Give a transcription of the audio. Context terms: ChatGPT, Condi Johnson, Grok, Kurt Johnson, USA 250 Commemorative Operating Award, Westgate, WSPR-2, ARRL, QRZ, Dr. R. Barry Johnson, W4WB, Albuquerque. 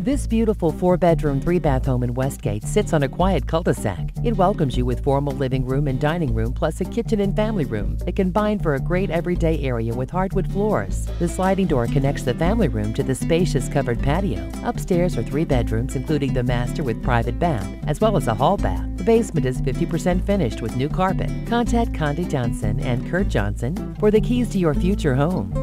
This beautiful 4-bedroom, 3-bath home in Westgate sits on a quiet cul-de-sac. It welcomes you with formal living room and dining room, plus a kitchen and family room that combine for a great everyday area with hardwood floors. The sliding door connects the family room to the spacious covered patio. Upstairs are 3 bedrooms, including the master with private bath, as well as a hall bath. The basement is 50% finished with new carpet. Contact Condi Johnson and Kurt Johnson for the keys to your future home.